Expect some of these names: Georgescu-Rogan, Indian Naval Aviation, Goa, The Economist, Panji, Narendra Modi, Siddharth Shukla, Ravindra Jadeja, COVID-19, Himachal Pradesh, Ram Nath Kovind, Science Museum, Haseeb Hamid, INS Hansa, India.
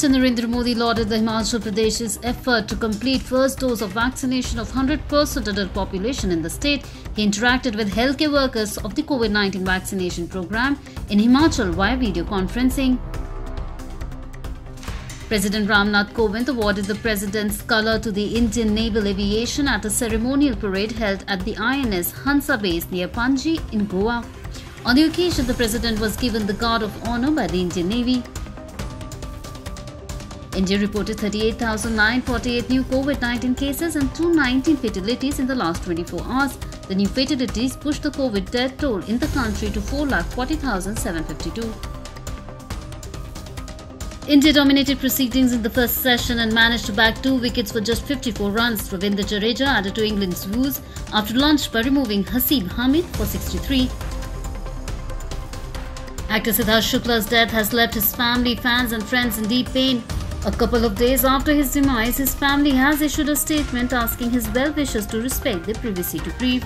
Minister Narendra Modi lauded the Himachal Pradesh's effort to complete first dose of vaccination of 100% adult population in the state. He interacted with healthcare workers of the COVID-19 vaccination program in Himachal via video conferencing. President Ram Nath Kovind awarded the President's Colour to the Indian Naval Aviation at a ceremonial parade held at the INS Hansa base near Panji in Goa. On the occasion, the President was given the Guard of Honour by the Indian Navy. India reported 38,948 new COVID-19 cases and 219 fatalities in the last 24 hours. The new fatalities pushed the COVID death toll in the country to 4,40,752. India dominated proceedings in the first session and managed to bag 2 wickets for just 54 runs. Ravindra Jadeja added to England's woes after lunch by removing Haseeb Hamid for 63. Actor Siddharth Shukla's death has left his family, fans and friends in deep pain. A couple of days after his demise, his family has issued a statement asking his well-wishers to respect their privacy decree.